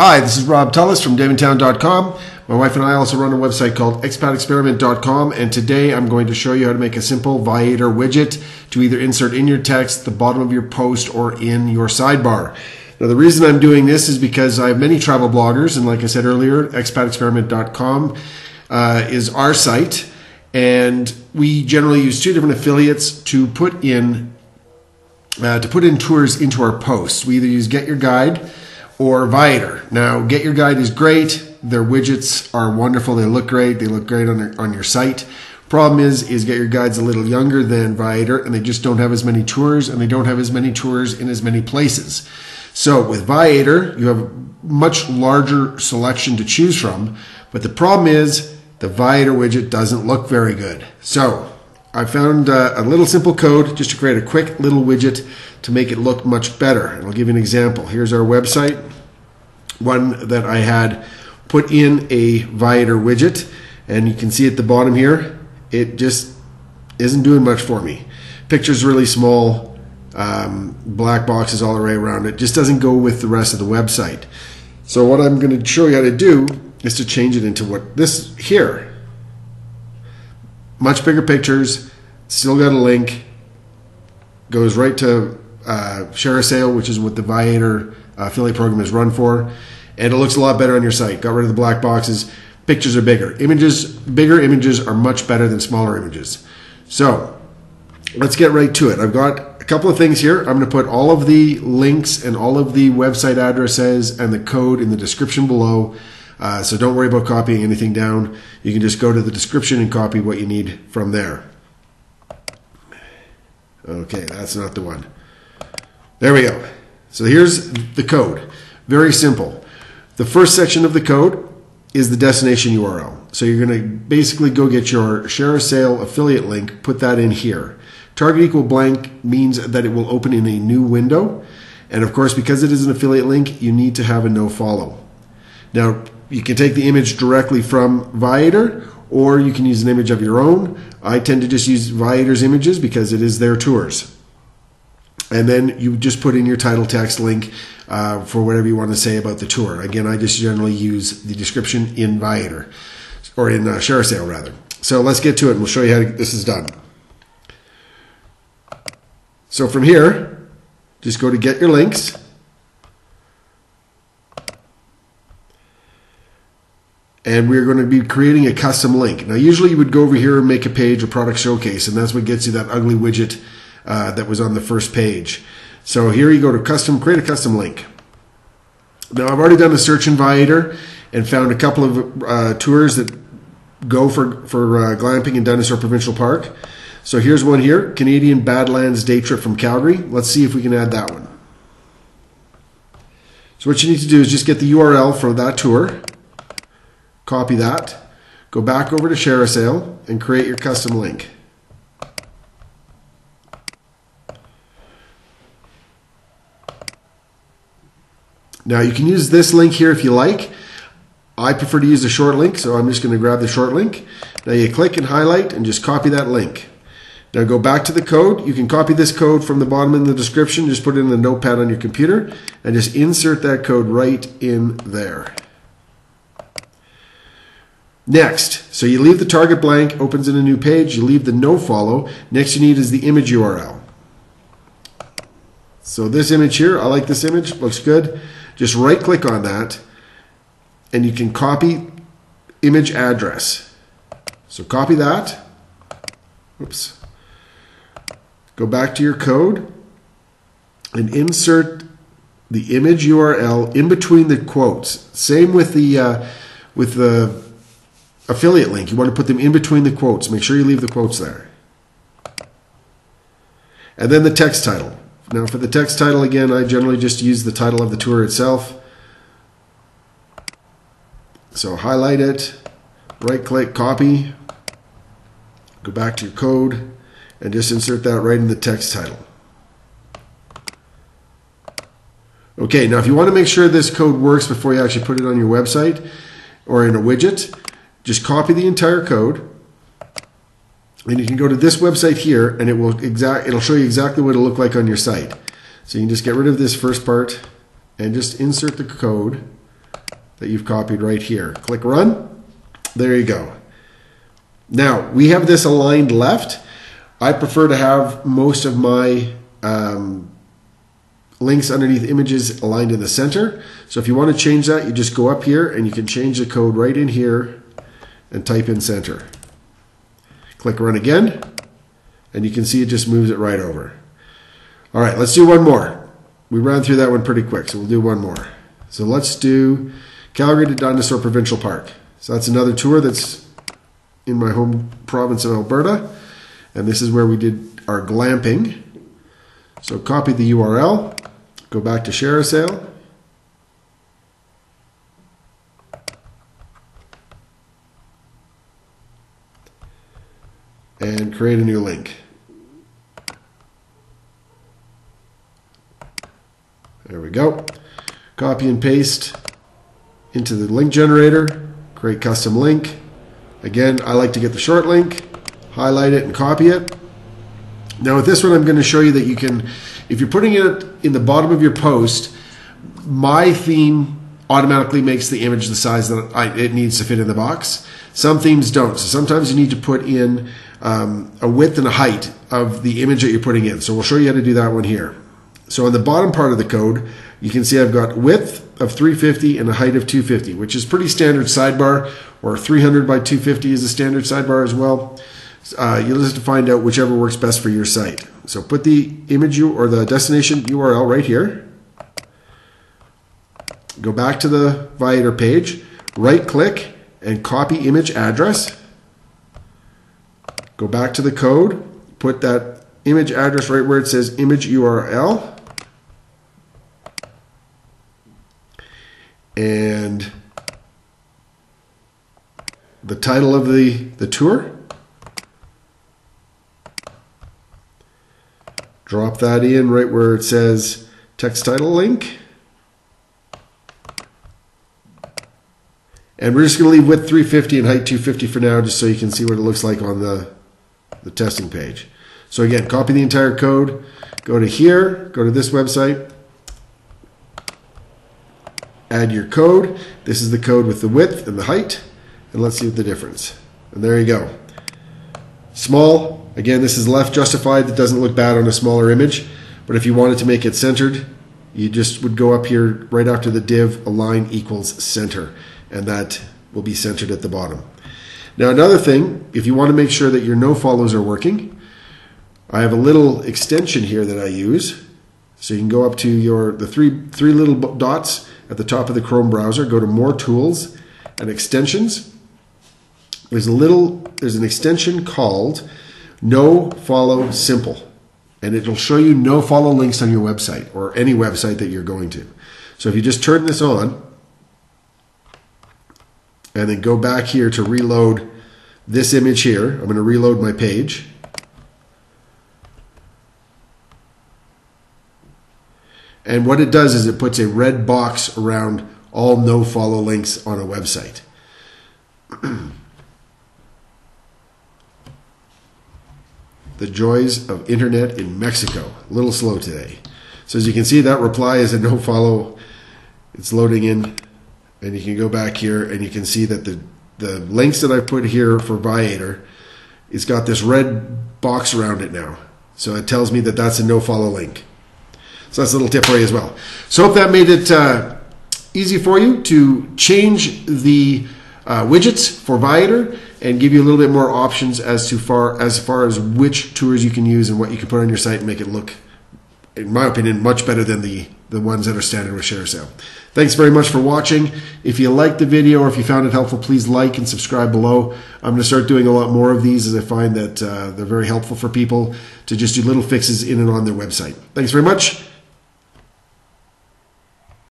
Hi, this is Rob Tullis from Daemontown.com. My wife and I also run a website called expatexperiment.com, and today I'm going to show you how to make a simple Viator widget to either insert in your text, the bottom of your post, or in your sidebar. Now, the reason I'm doing this is because I have many travel bloggers, and like I said earlier, expatexperiment.com is our site, and we generally use two different affiliates to put in tours into our posts. We either use Get Your Guide or Viator. Now, Get Your Guide is great. Their widgets are wonderful. They look great. They look great on your site. Problem is Get Your Guide's a little younger than Viator, and they just don't have as many tours, and they don't have as many tours in as many places. So with Viator, you have a much larger selection to choose from, but the problem is the Viator widget doesn't look very good. So I found a little simple code just to create a quick little widget to make it look much better. And I'll give you an example. Here's our website, one that I had put in a Viator widget, and you can see at the bottom here, it just isn't doing much for me. Picture's really small, black boxes all the way around. It just doesn't go with the rest of the website. So what I'm going to show you how to do is to change it into what this here. Much bigger pictures, still got a link, goes right to ShareASale, which is what the Viator affiliate program is run for, and it looks a lot better on your site. Got rid of the black boxes, pictures are bigger. Bigger images are much better than smaller images. So let's get right to it. I've got a couple of things here. I'm going to put all of the links and all of the website addresses and the code in the description below. So don't worry about copying anything down. You can just go to the description and copy what you need from there. Okay, that's not the one. There we go. So here's the code. Very simple. The first section of the code is the destination URL. So you're going to basically go get your ShareASale affiliate link, put that in here. Target equal blank means that it will open in a new window. And of course, because it is an affiliate link, you need to have a no follow. Now, you can take the image directly from Viator, or you can use an image of your own. I tend to just use Viator's images because it is their tours. And then you just put in your title text link for whatever you want to say about the tour. Again, I just generally use the description in Viator, or in ShareASale rather. So let's get to it and we'll show you how this is done. So from here, just go to Get Your Links. And we're going to be creating a custom link. Now, usually you would go over here and make a page, a product showcase, and that's what gets you that ugly widget that was on the first page. So here you go to custom, create a custom link. Now, I've already done a search in Viator and found a couple of tours that go for glamping in Dinosaur Provincial Park. So here's one here, Canadian Badlands Day Trip from Calgary. Let's see if we can add that one. So what you need to do is just get the URL for that tour. Copy that, go back over to ShareASale and create your custom link. Now you can use this link here if you like. I prefer to use a short link, so I'm just going to grab the short link. Now you click and highlight and just copy that link. Now go back to the code. You can copy this code from the bottom in the description, just put it in the notepad on your computer and just insert that code right in there. Next, so you leave the target blank, opens in a new page, you leave the no follow. Next you need is the image URL. So this image here, I like this image, looks good. Just right click on that and you can copy image address. So copy that, oops. Go back to your code and insert the image URL in between the quotes. Same with the affiliate link, you want to put them in between the quotes. Make sure you leave the quotes there. And then the text title. Now for the text title, again, I generally just use the title of the tour itself. So highlight it, right click, copy, go back to your code and just insert that right in the text title. Okay, now if you want to make sure this code works before you actually put it on your website or in a widget, just copy the entire code and you can go to this website here and it'll show you exactly what it'll look like on your site. So you can just get rid of this first part and just insert the code that you've copied right here. Click run. There you go. Now we have this aligned left. I prefer to have most of my links underneath images aligned in the center. So if you want to change that, you just go up here and you can change the code right in here and type in center. Click run again, and you can see it just moves it right over. All right, let's do one more. We ran through that one pretty quick, so we'll do one more. So let's do Calgary to Dinosaur Provincial Park. So that's another tour that's in my home province of Alberta, and this is where we did our glamping. So copy the URL, go back to ShareASale, and create a new link. There we go. Copy and paste into the link generator, create custom link. Again, I like to get the short link, highlight it and copy it. Now with this one, I'm going to show you that you can, if you're putting it in the bottom of your post, my theme automatically makes the image the size that it needs to fit in the box. Some themes don't. So sometimes you need to put in a width and a height of the image that you're putting in. So we'll show you how to do that one here. So on the bottom part of the code, you can see I've got width of 350 and a height of 250, which is pretty standard sidebar, or 300 by 250 is a standard sidebar as well. You'll just have to find out whichever works best for your site. So put the image or the destination URL right here. Go back to the Viator page, right click and copy image address. Go back to the code, put that image address right where it says image URL. And the title of the tour. Drop that in right where it says text title link. And we're just going to leave width 350 and height 250 for now, just so you can see what it looks like on the testing page. So again, copy the entire code, go to here, go to this website, add your code. This is the code with the width and the height, and let's see the difference. And there you go. Small. Again, this is left justified. That doesn't look bad on a smaller image, but if you wanted to make it centered, you just would go up here right after the div align equals center, and that will be centered at the bottom. Now another thing, if you want to make sure that your no follows are working, I have a little extension here that I use. So you can go up to the three little dots at the top of the Chrome browser, go to more tools and extensions. There's an extension called No Follow Simple, and it'll show you no follow links on your website or any website that you're going to. So if you just turn this on and then go back here to reload this image here, I'm going to reload my page. And what it does is it puts a red box around all no follow links on a website. The joys of internet in Mexico. A little slow today. So as you can see, that reply is a no follow. It's loading in, and you can go back here and you can see that the links that I put here for Viator, it's got this red box around it now. So it tells me that that's a no follow link. So that's a little tip for you as well. So hope that made it easy for you to change the widgets for Viator and give you a little bit more options as far as which tours you can use and what you can put on your site and make it look, in my opinion, much better than the ones that are standard with ShareASale. Thanks very much for watching. If you liked the video or if you found it helpful, please like and subscribe below. I'm going to start doing a lot more of these as I find that they're very helpful for people to just do little fixes in and on their website. Thanks very much.